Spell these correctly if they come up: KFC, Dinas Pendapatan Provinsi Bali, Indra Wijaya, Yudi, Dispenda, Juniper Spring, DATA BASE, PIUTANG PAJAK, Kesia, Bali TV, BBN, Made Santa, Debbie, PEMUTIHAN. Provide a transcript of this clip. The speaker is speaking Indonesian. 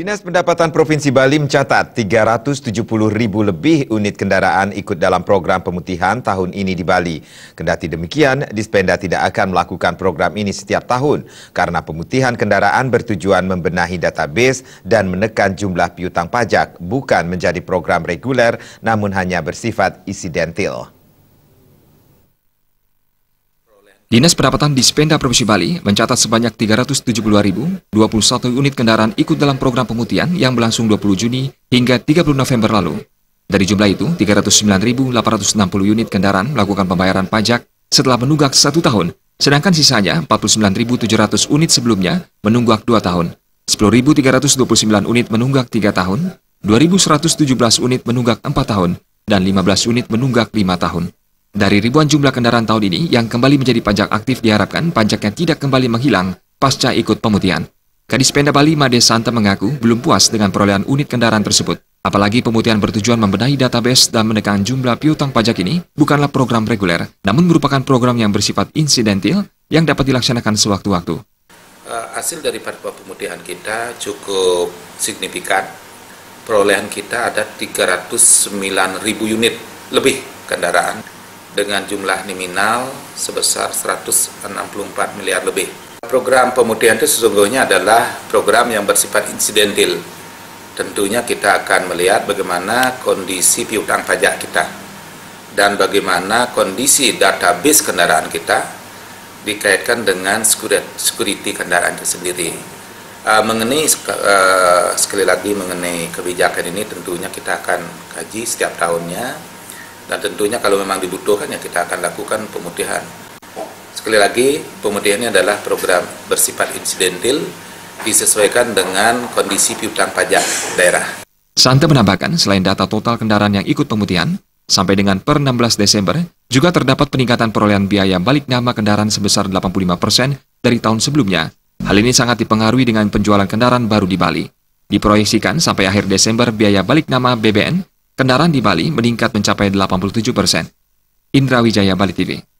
Dinas Pendapatan Provinsi Bali mencatat 370.000 lebih unit kendaraan ikut dalam program pemutihan tahun ini di Bali. Kendati demikian, Dispenda tidak akan melakukan program ini setiap tahun karena pemutihan kendaraan bertujuan membenahi database dan menekan jumlah piutang pajak, bukan menjadi program reguler namun hanya bersifat insidentil. Dinas Pendapatan Dispenda Provinsi Bali mencatat sebanyak 372.021 unit kendaraan ikut dalam program pemutihan yang berlangsung 20 Juni hingga 30 November lalu. Dari jumlah itu, 309.860 unit kendaraan melakukan pembayaran pajak setelah menunggak 1 tahun, sedangkan sisanya 49.700 unit sebelumnya menunggak 2 tahun, 10.329 unit menunggak 3 tahun, 2.117 unit menunggak 4 tahun, dan 15 unit menunggak 5 tahun. Dari ribuan jumlah kendaraan tahun ini yang kembali menjadi pajak aktif diharapkan pajaknya tidak kembali menghilang pasca ikut pemutihan. Kadispenda Bali Made Santa mengaku belum puas dengan perolehan unit kendaraan tersebut. Apalagi pemutihan bertujuan membenahi database dan menekan jumlah piutang pajak ini bukanlah program reguler, namun merupakan program yang bersifat insidentil yang dapat dilaksanakan sewaktu-waktu. Hasil dari pemutihan kita cukup signifikan. Perolehan kita ada 309.000 unit lebih kendaraan, dengan jumlah nominal sebesar 164 miliar lebih. Program pemutihan itu sesungguhnya adalah program yang bersifat insidentil. Tentunya kita akan melihat bagaimana kondisi piutang pajak kita dan bagaimana kondisi database kendaraan kita dikaitkan dengan security kendaraan itu sendiri. Sekali lagi mengenai kebijakan ini tentunya kita akan kaji setiap tahunnya. Dan tentunya kalau memang dibutuhkan ya kita akan lakukan pemutihan. Sekali lagi, pemutihannya adalah program bersifat insidentil disesuaikan dengan kondisi piutang pajak daerah. Santa menambahkan selain data total kendaraan yang ikut pemutihan, sampai dengan per 16 Desember juga terdapat peningkatan perolehan biaya balik nama kendaraan sebesar 85% dari tahun sebelumnya. Hal ini sangat dipengaruhi dengan penjualan kendaraan baru di Bali. Diproyeksikan sampai akhir Desember biaya balik nama BBN kendaraan di Bali meningkat mencapai 87%. Indra Wijaya, Bali TV.